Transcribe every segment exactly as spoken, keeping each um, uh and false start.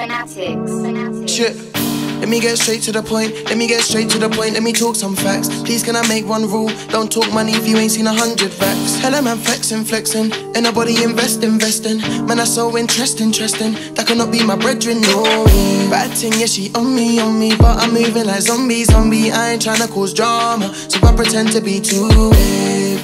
Fanatics. Fanatics. Shit. Let me get straight to the point, let me get straight to the point, let me talk some facts. Please can I make one rule, don't talk money if you ain't seen a hundred racks. Hella man flexin', flexin', ain't nobody invest, investin'. Man that's so interesting, interesting, that cannot be my brethren, no. Bad thing, yeah she on me, on me, but I'm moving like zombie, zombie. I ain't tryna cause drama, so I pretend to be too big.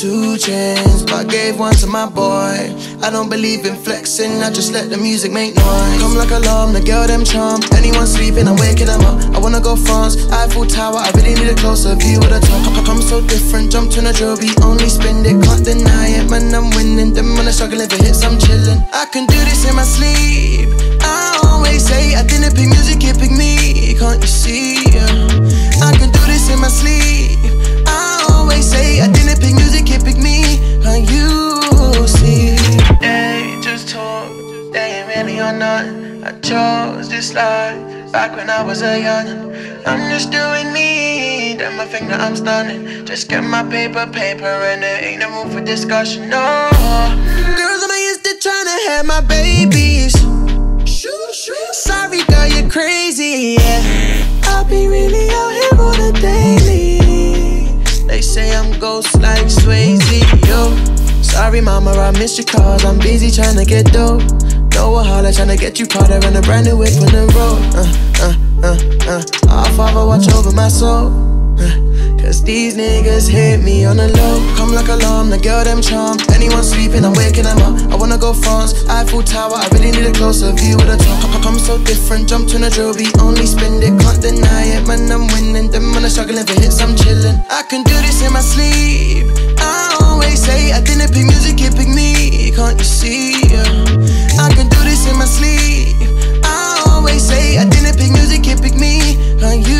Two chains, but I gave one to my boy. I don't believe in flexing, I just let the music make noise. Come like alarm, the girl them charm. Anyone sleeping, I'm waking them up. I wanna go France, Eiffel Tower. I really need a closer view of the top. I'm so different, jumped on a job, only spend it, can't deny it. Man, I'm winning, them when I struggle if it hits, I'm chilling. I can do this in my sleep. I always say I didn't pick music, it picked me. Can't you see? I can do this in my sleep. I always say I didn't pick music, it picked me. Can't you see? They just talk, they ain't really on none. I chose this life back when I was a youngin'. I'm just doing me, then my finger I'm stunning. Just get my paper, paper, and there ain't no room for discussion, no. Girls on my Insta tryna have my babies. Sorry girl, you're crazy, yeah. I'll be really out here on a daily. They say I'm ghost like Swayze, yo. Sorry mama, I missed your calls, I'm busy trying to get dough. No a holler, trying to get you Prada and a brand new whip on the road. Uh, uh, uh, uh, I'll father watch over my soul, uh, cause these niggas hit me on the low. Come like alarm, the girl them charm. Anyone sleeping, I'm waking them up. I wanna go France, Eiffel Tower. I really need a closer view of the top. I'm so different, jumped on a jewelry, only spend it, can't deny it. Man, I'm winning, them when I struggle if it hits, I'm chilling. I can do this in my sleep. I always say I didn't pick music, it picked me. Can't you see? I can do this in my sleep. I always say I didn't pick music, it picked me. Can't you?